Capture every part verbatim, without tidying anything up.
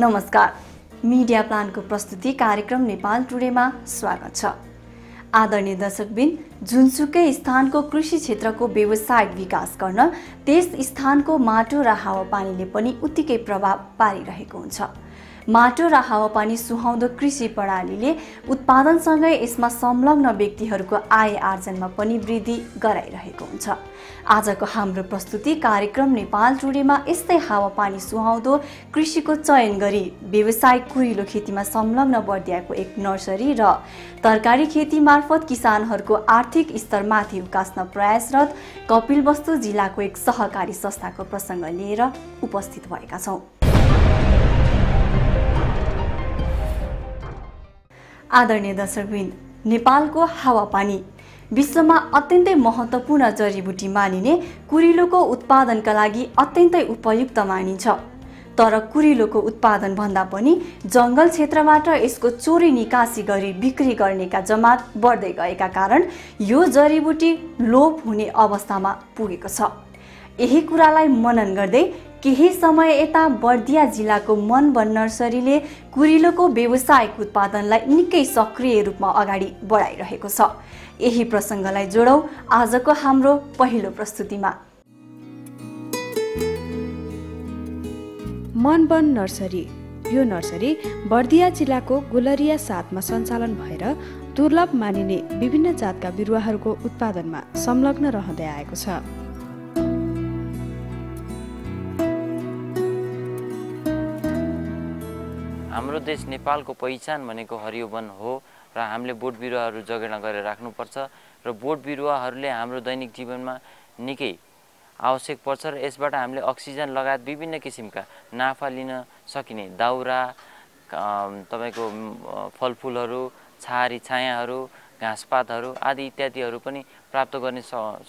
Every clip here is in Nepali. नमस्कार मीडिया प्लान को प्रस्तुति कार्यक्रम नेपाल टुडे मा स्वागत छ। आदरणीय दर्शकबिन जुनसुकै स्थानको कृषि क्षेत्रको व्यावसायिक विकास गर्न त्यस स्थानको माटो र हावापानीले पनि उत्तिकै प्रभाव पारिरहेको हुन्छ। माटो र हावापानी सुहाउँदो कृषि प्रणालीले उत्पादनसँगै यसमा संलग्न व्यक्तिहरूको आय आर्जनमा पनि वृद्धि गराइरहेको हुन्छ। आजको हाम्रो प्रस्तुति कार्यक्रम नेपाल टुडेमा यस्तै हावापानी सुहाउँदो कृषिको चयन गरी व्यावसायिक कुरिलो खेतीमा संलग्न बर्दियाको एक नर्सरी र तरकारी खेती मार्फत किसानहरूको आर्थिक स्तरमाथि उकास्न प्रयासरत कपिलवस्तु जिल्लाको एक सहकारी संस्थाको प्रसंग लिएर उपस्थित भएका छौं। आदरणीय दर्शकवृन्द, नेपालको हावापानी विश्वमा अत्यन्तै महत्त्वपूर्ण जडीबुटी मानिने कुरिलोको उत्पादनका लागि अत्यन्तै उपयुक्त मानिन्छ। तर कुरिलोको उत्पादन भन्दा पनि जंगल क्षेत्रबाट यसको चोरी निकासी गरी बिक्री गर्नेका जमात बढ्दै गएका कारण यो जडीबुटी लोप हुने अवस्थामा पुगेको छ। यही कुरालाई मनन गर्दै केही समय यता बर्दिया जिल्लाको मन बन नर्सरीले कुरिलोको व्यावसायिक उत्पादनलाई निकै सक्रिय रूपमा अगाडि बढाइरहेको छ। यही प्रसंगलाई जोडौं आजको हाम्रो पहिलो प्रस्तुतिमा। मन बन नर्सरी, यो नर्सरी बर्दिया जिल्लाको गुलरिया साथमा सञ्चालन भएर दुर्लभ मानिने विभिन्न जातका बिरुवाहरूको उत्पादनमा संलग्न रहँदै आएको छ। हाम्रो देश नेपालको पहिचान भनेको हरियो वन हो र हामीले बोट बिरुवाहरू जगेडा गरेर राख्नुपर्छ र बोट बिरुवाहरूले हाम्रो दैनिक जीवनमा निकै आवश्यक पर्छ र यसबाट हामीले अक्सिजन लगायत विभिन्न किसिमका नाफा लिन सकिने दाउरा, तपाईको फलफूलहरू, छारी छायाहरू, घाँसपातहरू आदि इत्यादिहरू पनि प्राप्त गर्न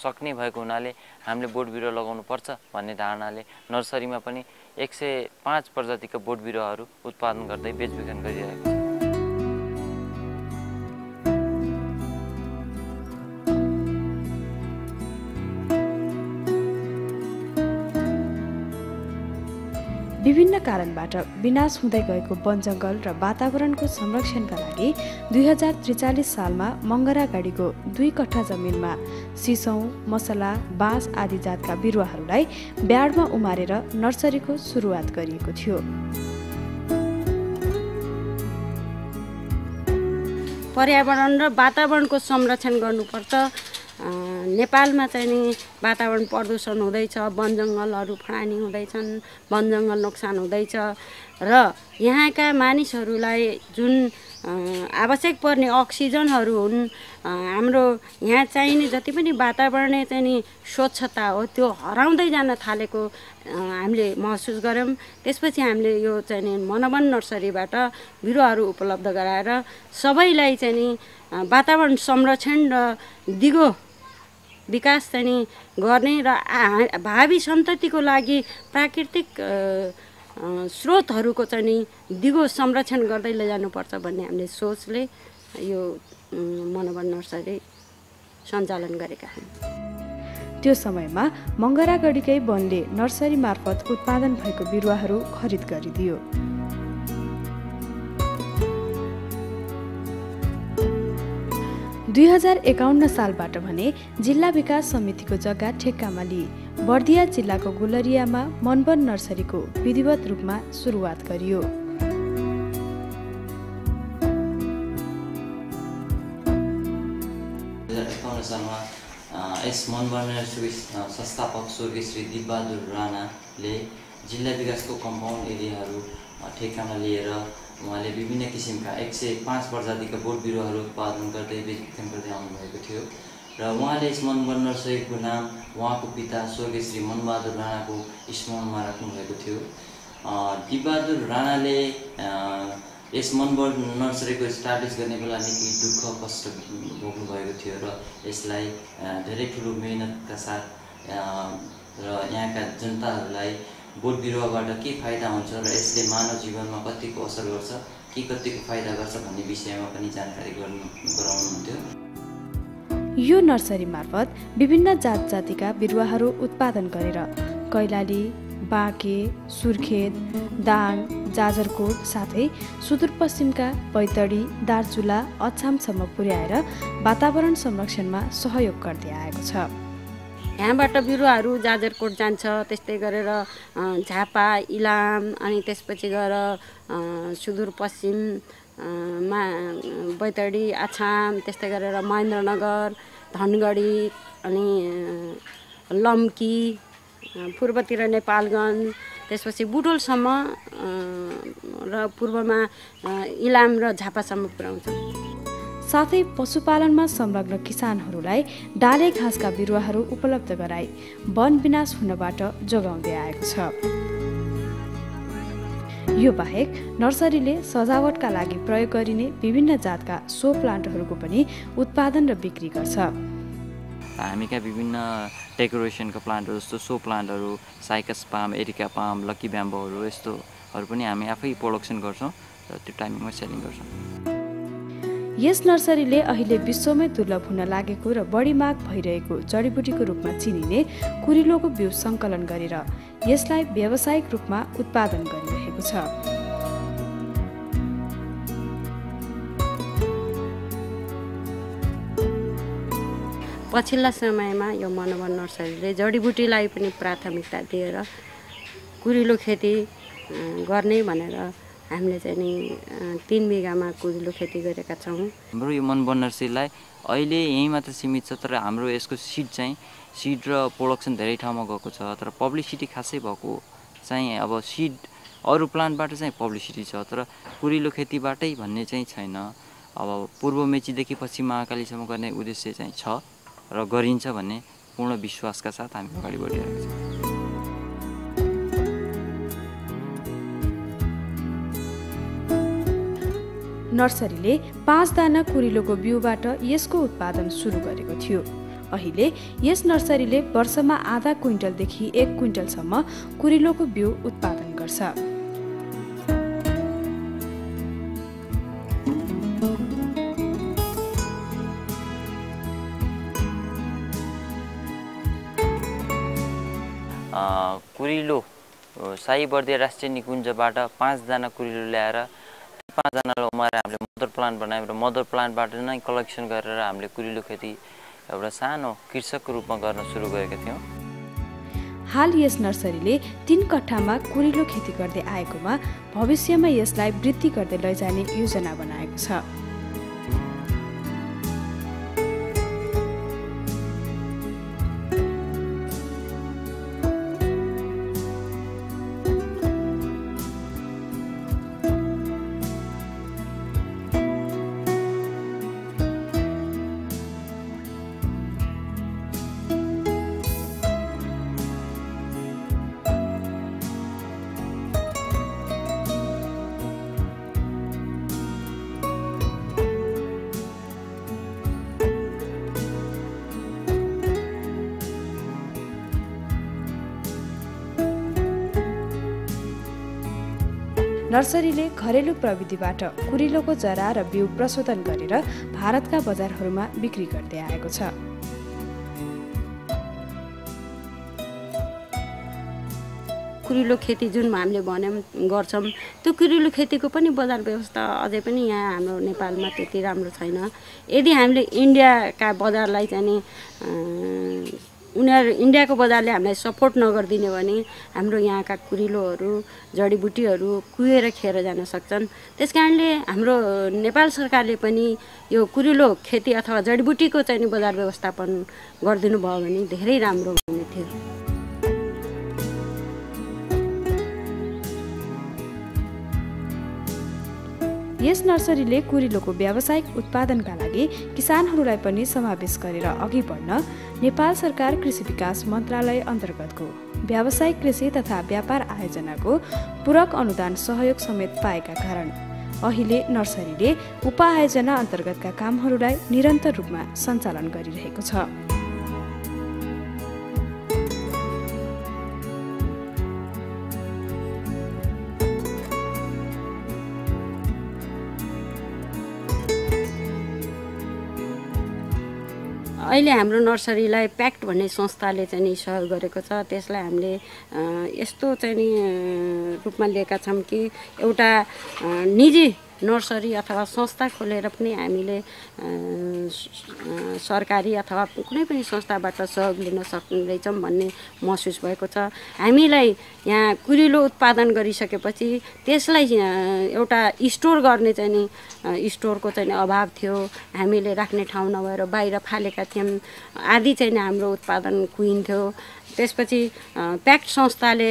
सक्ने भएको हुनाले हामीले बोट बिरुवा लगाउनु पर्छ भन्ने धारणाले नर्सरीमा पनि एक सौ पांच प्रजाति का बोट बिरुवाहरू उत्पादन गर्दै बेचबिखन गरिरहेको छ। विभिन्न कारणबाट विनाश हुँदै गएको वनजंगल र वातावरणको संरक्षणका लागि दुई हजार त्रिचालीस सालमा मंगरागाडीको दुई कट्ठा जमिनमा सिसौं, मसला, बाँस आदि जातका बिरुवाहरूलाई ब्याडमा उमारेर नर्सरीको सुरुवात गरिएको थियो। पर्यावरण र वातावरणको संरक्षण गर्नुपर्छ। नेपालमा चाहिँ नि वातावरण प्रदूषण हुँदैछ, वनजंगलहरू फडानी हुँदैछन्, वनजंगल नोक्सान हुँदैछ र यहाँका मानिसहरूलाई जुन आवश्यक पर्ने अक्सिजनहरू हुन्, हाम्रो यहाँ चाहिने जति पनि वातावरणीय चाहिँ नि स्वच्छता हो त्यो हराउँदै जान थालेको हामीले महसुस गर्यौं। त्यसपछि हामीले यो चाहिँ नि मन बन नर्सरीबाट बिरुवाहरू उपलब्ध गराएर सबैलाई चाहिँ नि वातावरण संरक्षण र दिगो विकास चाहिँ गर्ने र भावी सन्ततिको लागि प्राकृतिक स्रोतहरूको चाहिँ दिगो संरक्षण गर्दै लैजानुपर्छ भन्ने हामीले सोचले यो मन बन नर्सरी सञ्चालन गरेका छौं। त्यो समयमा मंगरागढीकै वनले नर्सरी मार्फत उत्पादन भएको बिरुवाहरू खरिद गरिदियो। दुई हजार एकाउन्न सालबाट भने जिल्ला विकास समितिको जग्गा ठेक्कामा लिई बर्दिया जिल्लाको गुलरियामा मन बन नर्सरीको विधिवत रूपमा सुरुवात गरियो। दुई हजार एकाउन्न सालमा यस मन बन नर्सरी संस्थापक स्वर्गीय श्री दिपबहादुर राणाले जिल्ला विकासको कम्पाउन्ड एरियाहरू ठेक्कामा लिएर उहाँले विभिन्न किसिमका एक सौ पांच प्रजाति का बोट बिरुवाहरू उत्पादन करते बेचबिखन करते आउनुभएको थियो र उहाँले यस मन बन नर्सरीको नाम वहाँ को पिता स्वर्गीय श्री मनबहादुर राणा को स्मरणमा राख्नुभएको थियो। दिपबहादुर राणाले यस मन बन नर्सरी को स्टाब्लिश गर्ने बेला निकै दुःख कष्ट भोग्नुभएको थियो र यसलाई धेरै ठूलो मेहनतका साथ र यहाँका जनताहरूलाई बोट बिरुवाबाट के फाइदा हुन्छ र यसले मानव जीवनमा कतिको असर गर्छ, के कतिको फाइदा गर्छ भन्ने विषयमा पनि जानकारी गराउनुहुन्थ्यो। यो नर्सरी मार्फत विभिन्न जात जातिका बिरुवाहरू उत्पादन गरेर कैलाली, बाके, सुर्खेत, दाङ, जाजरकोट साथै सुदूरपश्चिमका पैतडी, दार्चुला, अछामसम्म पुर्याएर वातावरण संरक्षणमा सहयोग गर्दै आएको छ। यहाँबाट बिरुवाहरू जाजरकोट जान्छ, त्यस्तै गरेर झापा, इलाम अनि त्यसपछि गएर सुदूरपश्चिम मा बैतडी, अछाम, त्यस्तै गरेर महेन्द्रनगर, धनगढी अनि लम्की, पूर्वतिर नेपालगञ्ज, त्यसपछि बुटोलसम्म र पूर्वमा इलाम र झापासम्म पुर्याउँछ। साथै पशुपालनमा संलग्न किसानहरूलाई डाले घाँसका बिरुवाहरू उपलब्ध गराई वन विनाश हुनबाट जोगाउँदै आएको छ। यो बाहेक नर्सरीले सजावटका लागि प्रयोग गरिने विभिन्न जातका सो प्लान्टहरूको पनि उत्पादन र बिक्री गर्छ। हामी का विभिन्न डेकोरेसनका प्लान्टहरू जस्तो सो प्लान्टहरू, cycas palm, areca palm, lucky ब्याम्बोहरू यस्तोहरू पनि हामी आफै प्रोडक्सन गर्छौं र त्यो टाइमिङमा सेलिङ गर्छौं। यस नर्सरीले अहिले विश्वमै दुर्लभ हुन लागेको र बढी माग भइरहेको जडीबुटीको रूपमा चिनिने कुरिलोको बिउ संकलन गरेर यसलाई व्यावसायिक रूपमा उत्पादन गरिरहेको छ। पछिल्ला समयमा यो Man Ban नर्सरीले जडीबुटीलाई पनि प्राथमिकता दिएर कुरिलो खेती गर्ने भनेर हामीले चाहिँ नि तीन बिगामा कुरिलो खेती गरेका छौं। हाम्रो यो Man Ban नर्सरीलाई अहिले यही मात्र सीमित छ, तर हाम्रो यसको सीड चाहिँ सीड र प्रोडक्सन धेरै ठाउँमा गएको छ, तर पब्लिसिटी खासै भएको चाहिँ अब सीड अरू प्लान्टबाट चाहिँ पब्लिसिटी छ, तर कुरिलो खेतीबाटै भन्ने चाहिँ छैन। अब पूर्व मेचीदेखि पश्चिम महाकालीसम्म गर्ने उद्देश्य चाहिँ छ र गरिन्छ भन्ने पूर्ण विश्वासका साथ हामी अगाडि बढिरहेका छौं। नर्सरीले पाँच दाना कुरिलोको बिउबाट यसको उत्पादन सुरु गरेको थियो। अहिले यस नर्सरीले वर्षमा आधा क्विन्टलदेखि एक क्विन्टलसम्म कुरिलोको बिउ उत्पादन गर्छ। कुरिलो साई बर्दिया राष्ट्रिय निकुञ्जबाट पाँच दाना कुरिलो ल्याएर पाँच दानालाई उमारेर हामीले मदर प्लान्ट बनायौँ र मदर प्लान्टबाट नै कलेक्सन गरेर हामीले कुरिलो खेती एउटा सानो कृषकको रूपमा गर्न सुरु गरेका थियौँ। हाल यस नर्सरीले तीन कट्ठामा कुरिलो खेती गर्दै आएकोमा भविष्यमा यसलाई वृद्धि गर्दै लैजाने योजना बनाएको छ। नर्सरीले घरेलु प्रविधिबाट कुरिलोको जरा र बिउ प्रशोधन गरेर भारतका बजारहरूमा बिक्री गर्दै आएको छ। कुरिलो खेती जुन हामीले भन्यौं गर्छौं, त्यो कुरिलो खेतीको पनि बजार व्यवस्था अझै पनि यहाँ हाम्रो नेपालमा त्यति राम्रो छैन। यदि हामीले इन्डियाका बजारलाई चाहिँ नि उनीहरु इन्डियाको बजारले हामीलाई सपोर्ट नगर्दिने भने हाम्रो यहाँका कुरिलोहरू, जडीबुटीहरू कुएर खेर जान सक्छन्। त्यसकारणले हाम्रो नेपाल सरकारले पनि यो कुरिलो खेती अथवा जडीबुटीको चाहिँ बजार व्यवस्थापन गरिदिनु भयो भने धेरै राम्रो हुने थियो। यस नर्सरीले कुरिलोको व्यावसायिक उत्पादनका लागि किसानहरूलाई पनि समावेश गरेर अघि बढ्न नेपाल सरकार कृषि विकास मन्त्रालय अन्तर्गतको व्यावसायिक कृषि तथा व्यापार आयोजनाको पूरक अनुदान सहयोग समेत पाएका कारण अहिले नर्सरीले उपआयोजना अन्तर्गतका कामहरूलाई निरन्तर रूपमा सञ्चालन गरिरहेको छ। अहिले हाम्रो नर्सरीलाई प्याक्ट भन्ने संस्थाले चाहिँ नि सहयोग गरेको छ त्यसलाई हामीले यस्तो चाहिँ नि रूपमा लिएका छम कि एउटा निजी नर्सरी अथवा संस्था खोलेर पनि हामीले सरकारी अथवा कुनै पनि संस्थाबाट सहयोग लिन सक्ने रहेछौं भन्ने महसुस भएको छ। हामीलाई यहाँ कुरिलो उत्पादन गरिसकेपछि त्यसलाई एउटा स्टोर गर्ने चाहिँ नि स्टोरको चाहिँ अभाव थियो, हामीले राख्ने ठाउँ नभएर बाहिर फालेका थियौं, आदि चाहिँ हाम्रो उत्पादन कुइन्थ्यो। त्यसपछि प्याक्ट संस्थाले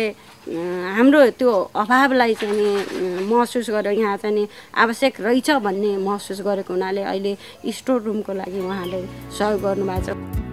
हाम्रो त्यो अभावलाई चाहिँ नि महसुस गरेर यहाँ चाहिँ नि आवश्यक रहेछ भन्ने महसुस गरेको हुनाले अहिले स्टोर रुमको लागि उहाँले सहयोग गर्नुभएको छ।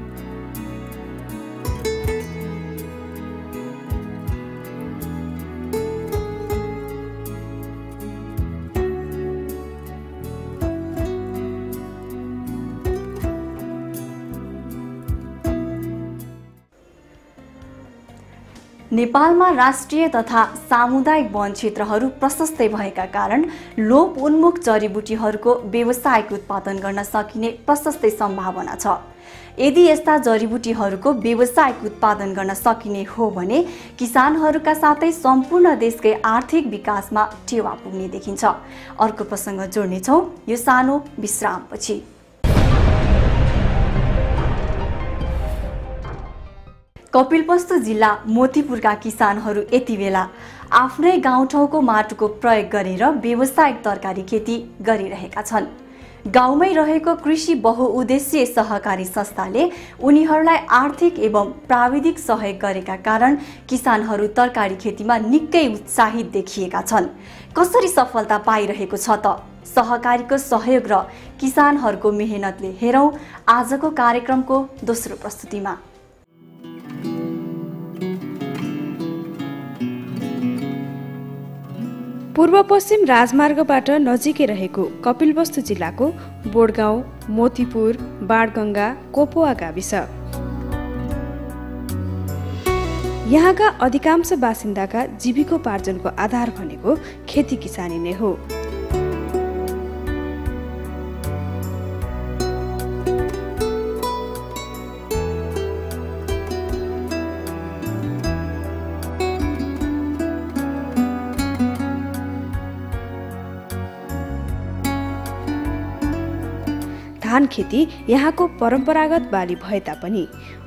नेपालमा राष्ट्रिय तथा सामुदायिक वन क्षेत्रहरू प्रशस्तै भएका कारण लोप उन्मुख जडीबुटीहरूको व्यावसायिक उत्पादन गर्न सकिने प्रशस्तै सम्भावना छ। यदि यस्ता जडीबुटीहरूको व्यावसायिक उत्पादन गर्न सकिने हो भने किसानहरूका साथै सम्पूर्ण देशकै आर्थिक विकासमा टेवा पुग्ने देखिन्छ। अर्को प्रसंग जोड्नेछौं यो सानो विश्रामपछि। कपिलवस्तु जिल्ला मोतीपुरका किसानहरू यति बेला आफ्नै गाउँठाउँको माटोको प्रयोग गरेर व्यावसायिक तरकारी खेती गरिरहेका छन्। गाउँमै रहेको कृषि बहुउद्देश्यीय सहकारी संस्थाले उनीहरूलाई आर्थिक एवं प्राविधिक सहयोग गरेका कारण किसानहरू तरकारी खेतीमा निकै उत्साहित देखिएका छन्। कसरी सफलता पाइरहेको छ त? सहकारीको सहयोग र किसानहरूको मेहनतले हेरौं आजको कार्यक्रमको दोस्रो प्रस्तुतिमा। पूर्व पश्चिम राजमार्गबाट नजिकै रहेको कपिलवस्तु जिल्लाको बोडगाउँ, मोतीपुर, बाडगंगा, कोपोआ गाविस यहाँका अधिकांश बासिन्दाका जीविकोपार्जनको आधार भनेको खेती किसानी नै हो। धान खेती यहाँको परम्परागत बाली भए तापनि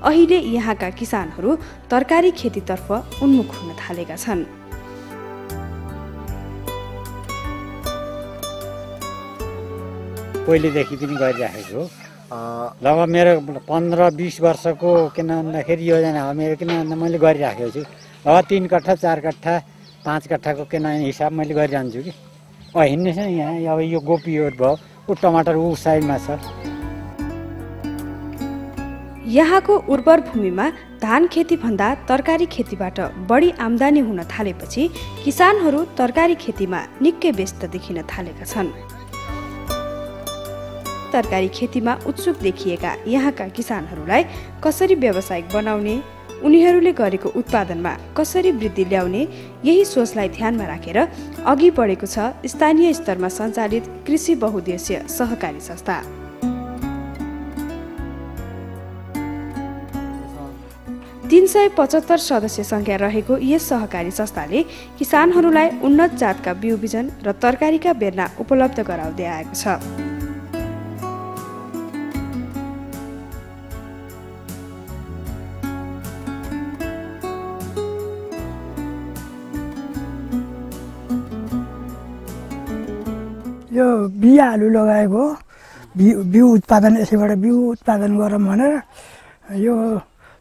अहिले यहाँका किसानहरू तरकारी खेतीतर्फ उन्मुख हुन थालेका छन्। पहिलेदेखि पनि गरिरहेको हो। लगभग मेरो पन्ध्र बीस वर्षको किन भन्दाखेरि योजना हो मेरो, किन भन्दा मैले गरिराखेको छु। अब तीन कट्ठा चार कट्ठा पाँच कट्ठाको किन हिसाब मैले गरिरहन्छु कि अँ हिँड्ने छ यहाँ। अब यो गोपीहरू भयो, टमाटर उ साइडमा छ। यहाँको उर्वर भूमिमा धान खेती भन्दा तरकारी खेतीबाट बढी आम्दानी हुन थालेपछि किसानहरू तरकारी खेतीमा निकै व्यस्त देखिन थालेका छन्। तरकारी खेतीमा उत्सुक देखिएका यहाँका किसानहरूलाई कसरी व्यावसायिक बनाउने, उनीहरूले गरेको उत्पादनमा कसरी वृद्धि ल्याउने, यही सोचलाई ध्यानमा राखेर अघि बढेको छ स्थानीय स्तरमा सञ्चालित कृषि बहुउद्देश्यीय सहकारी संस्था। तीन सय पचहत्तर सदस्य संख्या रहेको यस सहकारी संस्थाले किसानहरूलाई उन्नत जातका बिउ बिजन र तरकारीका बेर्ना उपलब्ध गराउँदै आएको छ। यो बियाहरु लगाएको बिउ उत्पादन यसैबाट बिउ उत्पादन गरौँ भनेर यो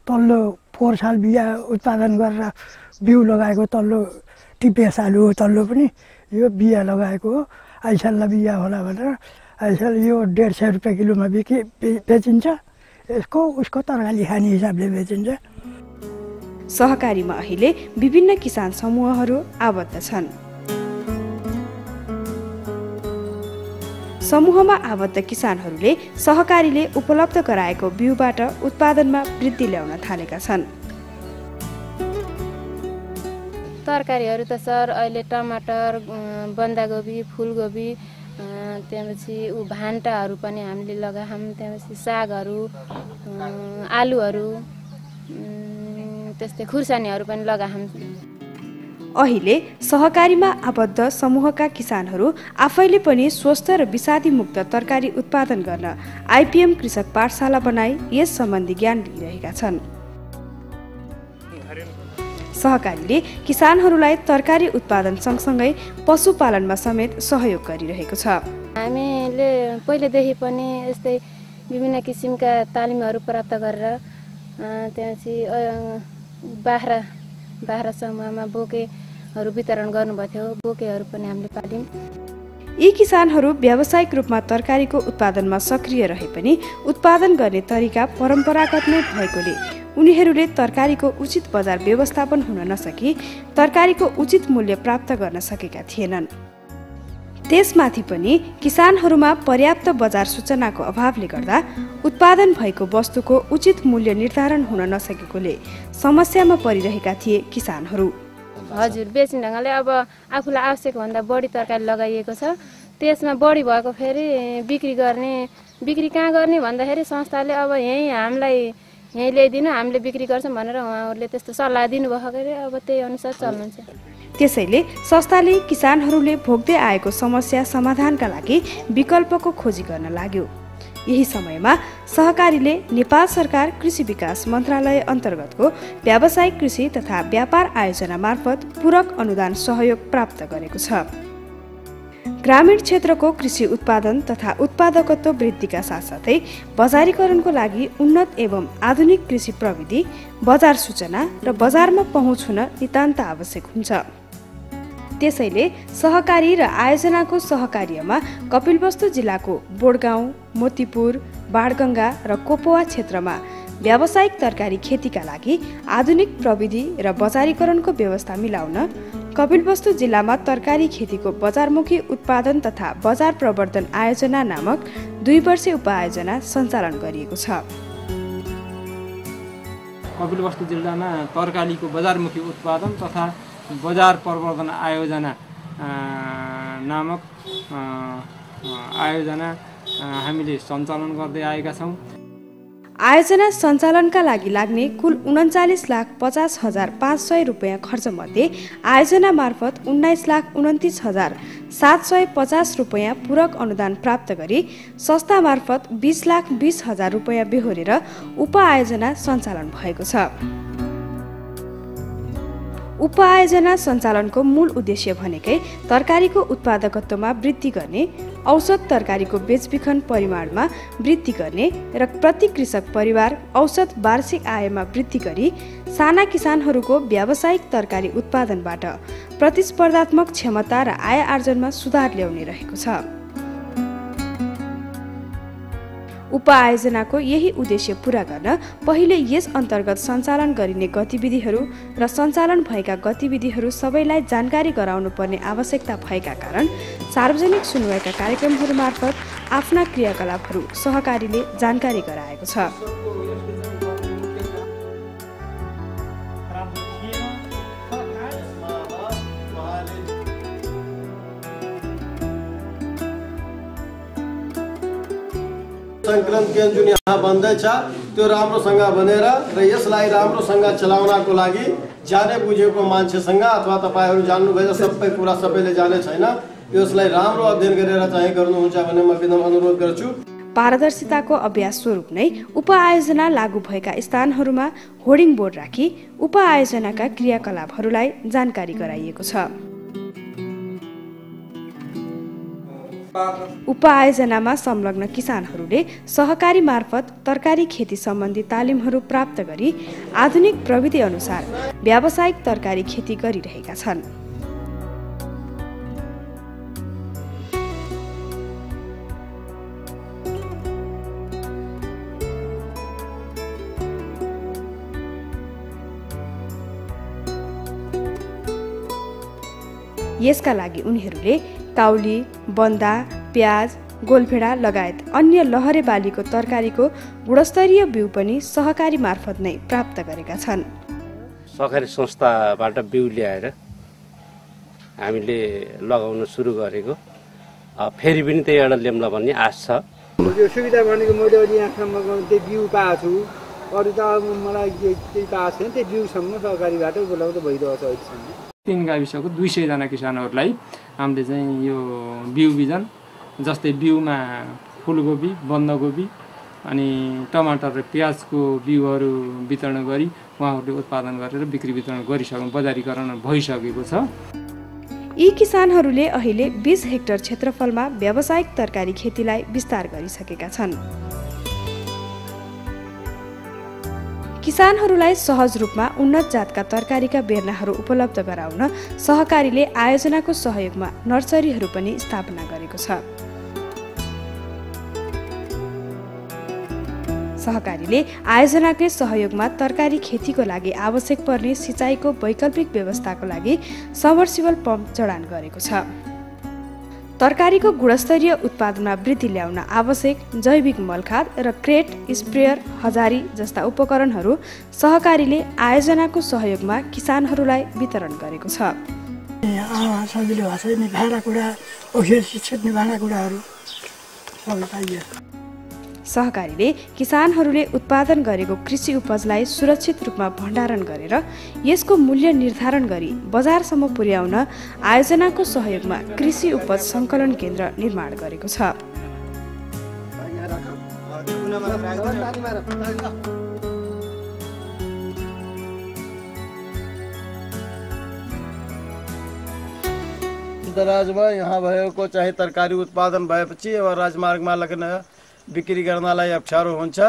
तल्लो चार साल बिया उत्पादन गरेर बिउ लगाएको, तल्लो टिपेस आलु तल्लो पनि यो बिया लगाएको हो। आइसल्ला बिया होला भनेर आइसल यो डेढ़ सौ रुपये किलोमा बिके बेचिन्छ। यसको उसको तरकारी खाने हिसाबले बेचिन्छ। सहकारीमा अहिले विभिन्न किसान समूहहरू आबद्ध छन्। समूहमा आबद्ध किसानहरूले सहकारीले उपलब्ध गराएको बिउबाट उत्पादनमा वृद्धि ल्याउन थालेका छन्। तरकारीहरू त सर अहिले टमाटर, बन्दाकोपी, फूलकोपी, त्यसपछि उ भान्टाहरु पनि हामीले लगाम त्यसपछि सागहरु आलुहरु त्यस्तै खुर्सानीहरु पनि लगाम अहिले सहकारीमा आबद्ध समूहका किसानहरु आफैले पनि स्वस्थ र विषादी मुक्त तरकारी उत्पादन गर्न आईपीएम कृषक पाठशाला बनाई यस सम्बन्धी ज्ञान लिइरहेका छन् सहकारीले किसानहरुलाई तरकारी उत्पादन सँगसँगै पशुपालनमा समेत सहयोग गरिरहेको छ हामीले पहिलेदेखि पनि यस्तै विभिन्न किसिमका तालिमहरु प्राप्त गरेर त्यसपछि बाह्र बाह्र समूहमा बोकेहरु वितरण गर्नुभएको थियो बोकेहरु पनि हामीले पालिम यी किसानहरु व्यावसायिक रूपमा तरकारीको उत्पादनमा सक्रिय रहे पनि उत्पादन गर्ने तरिका परम्परागत नै भएकोले उनीहरुले तरकारीको उचित बजार व्यवस्थापन हुन नसकी तरकारीको उचित मूल्य प्राप्त गर्न सकेका थिएनन् त्यसमाथि पनि किसानहरुमा पर्याप्त बजार सूचनाको अभावले गर्दा उत्पादन भएको वस्तुको उचित मूल्य निर्धारण हुन नसकेकोले समस्यामा परिरहेका थिए किसानहरु हजुर बेच्ने ढंगले अब आफुलाई आवश्यक भन्दा बढी तरकारी लगाइएको छ त्यसमा बढी भएको फेरि बिक्री गर्ने बिक्री कहाँ गर्ने भन्दाखेरि संस्थाले अब यही हामीलाई यही ल्याइदिनु हामीले बिक्री गर्छौं भनेर उहाँहरुले त्यस्तो सल्लाह दिनुभयो गरे अब त्यही अनुसार चल्नुहुन्छ त्यसैले संस्थाले किसानहरुले भोग्दै आएको समस्या समाधानका लागि विकल्पको खोजी गर्न लाग्यो यही समयमा सहकारीले नेपाल सरकार कृषि विकास मन्त्रालय अन्तर्गतको व्यावसायिक कृषि तथा व्यापार आयोजना मार्फत पूरक अनुदान सहयोग प्राप्त गरेको छ ग्रामीण क्षेत्रको कृषि उत्पादन तथा उत्पादकत्व वृद्धिका साथसाथै बजारीकरणको लागि उन्नत एवं आधुनिक कृषि प्रविधि बजार सूचना र बजारमा पहुँच हुन नितान्त आवश्यक हुन्छ त्यसैले सहकारी र आयोजनाको सहकार्यमा कपिलवस्तु जिल्लाको बोडगाउँ, मोतीपुर, बाडगंगा र कोपोवा क्षेत्रमा व्यावसायिक तरकारी खेतीका लागि आधुनिक प्रविधि र बजारीकरणको व्यवस्था मिलाउन कपिलवस्तु जिल्लामा तरकारी खेतीको बजारमुखी उत्पादन तथा बजार प्रवर्धन आयोजना नामक दुई वर्षे उपायोजना सञ्चालन गरिएको छ। कपिलवस्तु जिल्लामा तरकारीको बजारमुखी उत्पादन तथा बजार प्रवर्धन आयोजना नामक आयोजना हामीले सञ्चालन गर्दै आएका छौं आयोजना सञ्चालनका लागि लाग्ने कुल उन्चालीस लाख पचास हजार पाँच सय रुपैयाँ खर्च मध्ये आयोजना मार्फत उन्नाइस लाख उन्तीस हजार सात सय पचास रुपैयाँ पूरक अनुदान प्राप्त गरी संस्था मार्फत बीस लाख बीस हजार रुपैयाँ बेहोरेर उपआयोजना सञ्चालन भएको छ उपआयोजना सञ्चालनको मूल उद्देश्य भनेकै तरकारीको उत्पादकत्वमा वृद्धि गर्ने, औसत तरकारीको बेचबिखन परिमाणमा वृद्धि गर्ने र प्रति कृषक परिवार औसत वार्षिक आयमा वृद्धि गरी साना किसानहरूको व्यावसायिक तरकारी उत्पादनबाट प्रतिस्पर्धात्मक क्षमता र आय आर्जनमा सुधार ल्याउने रहेको छ। उपआयोजनाको यही उद्देश्य पूरा गर्न पहिले यस अन्तर्गत सञ्चालन गरिने गतिविधिहरू र सञ्चालन भएका गतिविधिहरू सबैलाई जानकारी गराउनु पर्ने आवश्यकता भएका कारण सार्वजनिक सुनवाईका कार्यक्रमहरू मार्फत आफ्ना क्रियाकलापहरू सहकारीले जानकारी गराएको छ संक्रमण के जुन यहाँ बन्दै छ त्यो राम्रोसँग बनेर र यसलाई राम्रोसँग चलाउनको लागि जाने बुझेको मान्छेसँग अथवा तपाईहरु जान्नु भए सबै कुरा सबैले जाने छैन यसलाई राम्रो अध्ययन गरेर चाहिँ गर्नुहुन्छ भन्ने म विनम्र अनुरोध गर्छु पारदर्शिताको अभ्यास स्वरूप नै उपआयोजना लागू भएका स्थानहरुमा होर्डिङ बोर्ड राखी उपआयोजनाका क्रियाकलापहरुलाई जानकारी गराइएको छ उपआयोजनामा संलग्न किसानहरूले सहकारी मार्फत तरकारी खेती सम्बन्धी तालिमहरू प्राप्त गरी आधुनिक प्रविधि अनुसार व्यावसायिक तरकारी खेती गरिरहेका छन् यसका लागि उनीहरूले काउली, बन्दा, प्याज, गोलभेडा लगायत अन्य लहरे बालीको तरकारीको गुणस्तरीय बिउ पनि सहकारी मार्फत नै प्राप्त गरेका छन्। सहकारी संस्थाबाट बिउ ल्याएर हामीले लगाउन सुरु गरेको फेरि पनि त्यही अडर ल्याम्ला भन्ने आशा छ। यो सुविधा भनेको मैले अलि यहाँसम्मको त्यो भ्यू पाएको छु, अरू त मलाई त्यही पाएको छैन, त्यो भ्यूसम्म सरकारीबाट उपलब्ध भइरहेछ अहिलेसम्म। तीन गाविसको दुई सय जना किसानहरूलाई हामीले चाहिँ यो भ्यू बिजन जस्तै भ्यूमा फुलकोपी, बन्दकोपी अनि टमाटर र प्याजको भ्यूहरू वितरण गरी उहाँहरूले उत्पादन गरेर बिक्री वितरण गरिसक्नु बजारीकरण भइसकेको छ। यी किसानहरूले अहिले बीस हेक्टर क्षेत्रफलमा व्यावसायिक तरकारी खेतीलाई विस्तार गरिसकेका छन्। किसानहरूलाई सहज रूपमा उन्नत जातका तरकारीका बेर्नाहरू उपलब्ध गराउन सहकारीले आयोजनाको सहयोगमा नर्सरीहरू पनि स्थापना गरेको छ। सहकारीले आयोजनाकै सहयोगमा तरकारी खेतीको लागि आवश्यक पर्ने सिंचाइको वैकल्पिक व्यवस्थाको लागि सबमर्सिबल पम्प जडान गरेको छ। तरकारीको गुणस्तरीय उत्पादनमा वृद्धि ल्याउन आवश्यक जैविक मलखाद र क्रेट, स्प्रेयर, हजारी जस्ता उपकरणहरू सहकारीले आयोजनाको सहयोगमा किसानहरूलाई वितरण गरेको छ। सहकारीले किसानहरूले उत्पादन गरेको कृषि उपजलाई सुरक्षित रूपमा भण्डारण गरेर यसको मूल्य निर्धारण गरी बजारसम्म पुर्याउन आयोजनाको सहयोगमा कृषि उपज सङ्कलन केन्द्र निर्माण गरेको छ। दराजमा यहाँ भएको चाहे तरकारी उत्पादन भएपछि अब राजमार्गमा लाग्न बिक्री गर्नलाई अप्ठ्यारो हुन्छ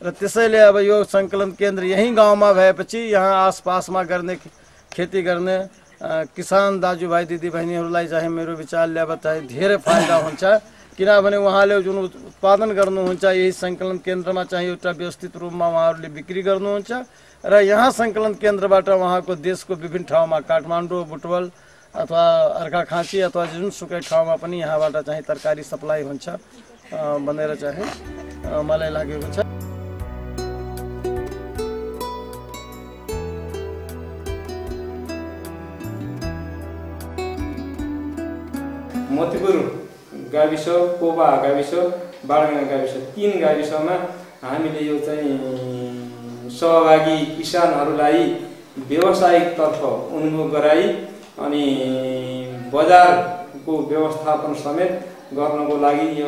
र त्यसैले अब यो सङ्कलन केन्द्र यही गाउँमा भएपछि यहाँ आसपासमा गर्ने खेती गर्ने किसान दाजुभाइ दिदीबहिनीहरूलाई चाहिँ मेरो विचारले अब चाहिँ धेरै फाइदा हुन्छ किनभने उहाँले जुन उत्पादन गर्नुहुन्छ यही सङ्कलन केन्द्रमा चाहिँ एउटा व्यवस्थित रूपमा उहाँहरूले बिक्री गर्नुहुन्छ र यहाँ सङ्कलन केन्द्रबाट उहाँको देशको विभिन्न ठाउँमा काठमाडौँ, बुटवल अथवा अर्घाखाँची अथवा जुनसुकै ठाउँमा पनि यहाँबाट चाहिँ तरकारी सप्लाई हुन्छ भनेर चाहिँ मलाई लागेको छ। मतिपुर गाविस, कोबा गाविस, बाडगाँडा गाविस तीन गाविसमा हामीले यो चाहिँ सहभागी किसानहरूलाई व्यावसायिकतर्फ उन्मुख गराई अनि बजारको व्यवस्थापन समेत गर्नको लागि यो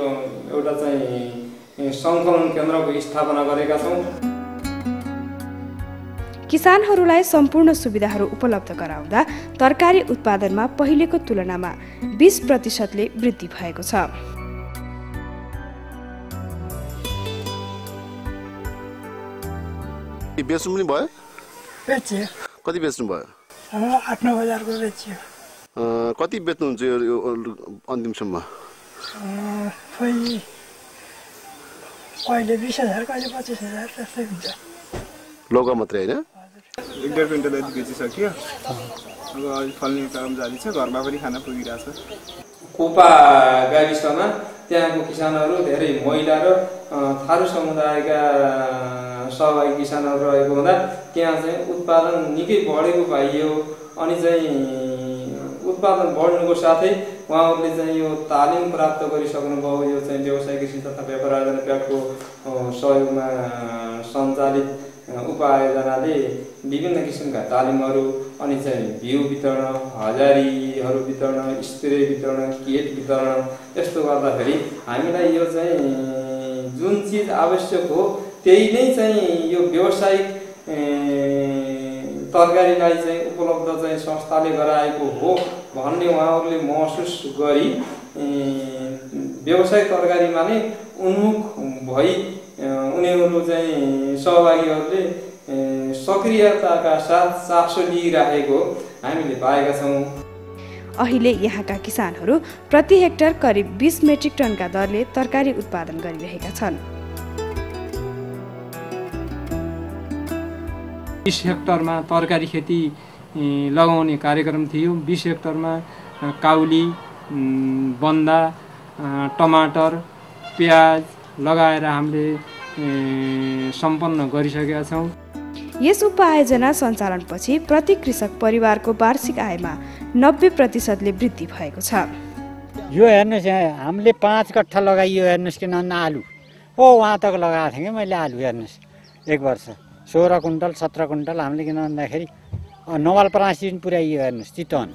एउटा चाहिँ सङ्कलन केन्द्रको स्थापना गरेका छौं। किसानहरूलाई सम्पूर्ण सुविधाहरू उपलब्ध गराउँदा तरकारी उत्पादनमा पहिलेको तुलनामा बीस प्रतिशतले वृद्धि भएको छ। बेच्नु पनि भयो? बेचे। कति बेच्नु भयो? आठ नौ हजार को बेच्यो। कति बेच्नुहुन्छ यो अन्तिमसम्म? कोई कोई बीस हजार कोई पच्चीस हजार तस्ते बिचा लोगा मत रहे ना एक डेढ़ घंटे लेट बीच सकिया अगर आज फलने काम जारी चे घर में भी खाना पूरी रात से कोपा गाविस में त्याग को किसान और तेरे महिला और थारू समुदाय का स्वाभाविक किसान और एक बंदा त्याग से उत्पादन निके बड़े को पाइयो अनिजाई उत्पादन बढ्नुको को साथै उहाँहरूले चाहिँ यो तालिम प्राप्त गरिसक्नुभयो। यो चाहिँ व्यवसाय कृषि तथा व्यापार आयोजना ब्याङ्कको सहयोगमा सञ्चालित उपायोजनाले विभिन्न किसिमका तालिमहरू अनि चाहिँ भ्यू वितरण, हजारीहरू वितरण, स्प्रे वितरण, किट वितरण यस्तो गर्दाखेरि हामीलाई यो चाहिँ जुन चीज आवश्यक हो त्यही नै चाहिँ यो व्यावसायिक तरकारीलाई चाहिँ उपलब्ध चाहिँ संस्थाले गराएको हो भन्ने उहाँहरूले महसुस गरी व्यवसायिक तरकारीमा नै उन्मुख भई उनीहरू चाहिँ सहभागीहरूले सक्रियताका साथ चासो लिइरहेको हामीले पाएका छौँ। अहिले यहाँका किसानहरू प्रति हेक्टर करिब बीस मेट्रिक टनका दरले तरकारी उत्पादन गरिरहेका छन्। बीस हेक्टर में तरकारी खेती लगाउने कार्यक्रम थियो। बीस हेक्टर में काउली, बंदा, टमाटर, प्याज लगाएर हामीले सम्पन्न गरिसकेका छौं। यस उपायोजना सञ्चालनपछि प्रति कृषक परिवार को वार्षिक आयमा नब्बे प्रतिशतले वृद्धि भएको छ। यो हेर्नुस् हामीले पाँच कट्ठा लगाइयो हेर्नुस् कि न आलु हो वहाँ तक लगाएको थिएँ मैले आलु हेर्नुस् एक वर्ष सोह्र कुन्टल सत्र कुन्टल हामीले किन भन्दाखेरि नवलपरासी पुर्याइयो हेर्नुस् चितवन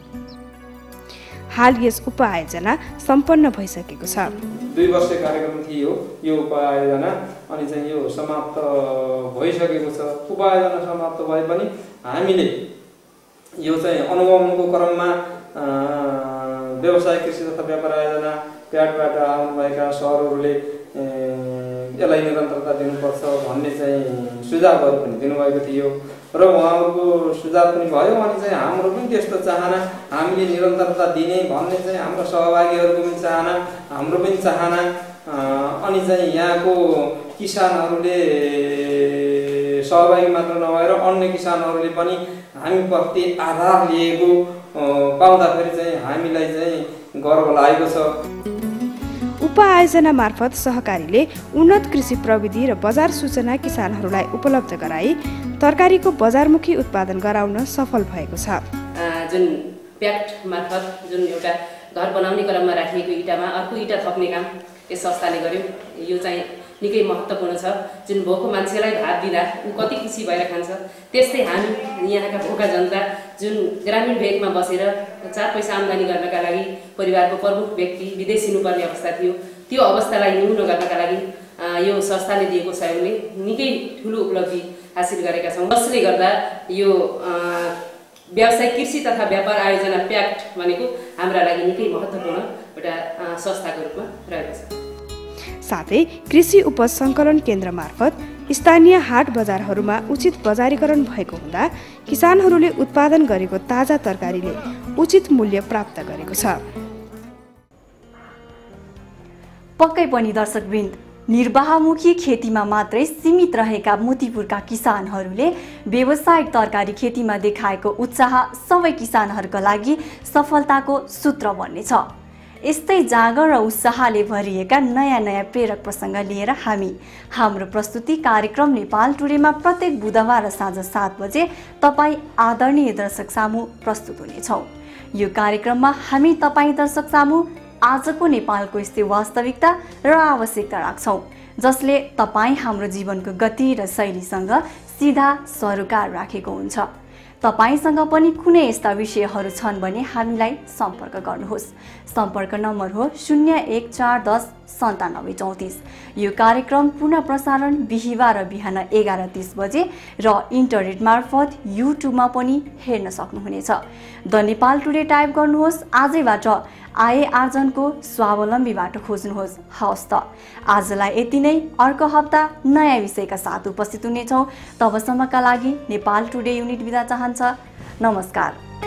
हाल यस उपायोजना सम्पन्न भइसकेको छ दुई वर्ष कार्यक्रम थियो यो उपायोजना अनि चाहिँ यो समाप्त भइसकेको छ उपायोजना समाप्त भए पनि हामीले यो चाहिँ अनुगमनको क्रममा व्यवसाय कृषि तथा व्यापार आयोजना प्याडबाट आउनुभएका सरहरूले यसलाई निरन्तरता दिनुपर्छ भन्ने चाहिँ सुझावहरू पनि दिनुभएको थियो र उहाँहरूको सुझाव पनि भयो अनि चाहिँ हाम्रो पनि त्यस्तो चाहना हामीले निरन्तरता दिने भन्ने चाहिँ हाम्रो सहभागीहरूको पनि चाहना हाम्रो पनि चाहना अनि चाहिँ यहाँको किसानहरूले सहभागी मात्र नभएर अन्य किसानहरूले पनि हामी प्रति आधार लिएको उपायोजना मार्फत सहकारीले उन्नत कृषि प्रविधि र बजार सूचना किसानहरूलाई उपलब्ध गराई तरकारीको बजारमुखी उत्पादन गराउन सफल भएको छ जुन प्याक्ट मार्फत जुन एउटा घर बनाउने क्रममा राखिएको इटामा अर्को इटा थप्ने काम यस संस्थाले गर्यो यो चाहिँ निकै महत्त्वपूर्ण छ जुन भोको मान्छेलाई भात दिँदा उ कति खुसी भएर खान्छ त्यस्तै हामी यहाँका भोका जनता जुन ग्रामीण भेगमा बसेर चार पैसा आम्दानी गर्नका लागि परिवारको प्रमुख व्यक्ति विदेशिनुपर्ने अवस्था थियो त्यो अवस्थालाई न्यून गर्नका लागि यो संस्थाले दिएको सहयोगले निकै ठूलो उपलब्धि हासिल गरेका छौं जसले गर्दा यो व्यवसाय कृषि तथा व्यापार आयोजना प्याक्ट भनेको हाम्रा लागि निकै महत्त्वपूर्ण एउटा संस्थाको रूपमा रहेको छ साथै कृषि उपज संकलन केन्द्र मार्फत स्थानीय हाट बजारहरूमा उचित बजारीकरण भएको हुँदा किसानहरूले उत्पादन गरेको ताजा तरकारीले उचित मूल्य प्राप्त गरेको छ पक्कै पनि दर्शकवृन्द निर्वाहमुखी खेतीमा मात्रै सीमित रहेका मोतीपुरका किसानहरूले व्यावसायिक तरकारी खेतीमा देखाएको उत्साह सबै किसानहरूका लागि सफलताको सूत्र बन्नेछ यस्तै जागर र उत्साहले भरिएका नयाँ नयाँ प्रेरक प्रसंग लिएर हामी हाम्रो प्रस्तुति कार्यक्रम नेपाल टुडेमा प्रत्येक बुधबार साँझ सात बजे तपाईं आदरणीय दर्शक सामु प्रस्तुत हुनेछौं यो कार्यक्रममा हामी तपाईं दर्शक सामु आजको नेपालको यस्तै वास्तविकता र आवश्यकता राख्छौं जसले तपाईं हाम्रो जीवनको गति र शैलीसँग सीधा सरोकार राखेको हुन्छ तपाईंसँग पनि कुनै यस्ता विषयहरू छन् भने हामीलाई सम्पर्क गर्नुहोस् सम्पर्क नम्बर हो शून्य एक चार एक शून्य एक चार एक शून्य नौ नौ तीन चार। यो कार्यक्रम पुनः प्रसारण बिहिबार बिहान एघार तीस बजे र इन्टरनेट मार्फत युट्युबमा पनि हेर्न सक्नुहुनेछ द नेपाल टुडे टाइप गर्नुहोस् आजैबाट आय आर्जनको स्वावलम्बी बाटो खोज्नुहोस् हवस् त आजलाई यति नै अर्को हप्ता नयाँ विषयका साथ उपस्थित हुनेछौं तबसम्मका लागि नेपाल टुडे युनिट बिदा चाहन्छ नमस्कार।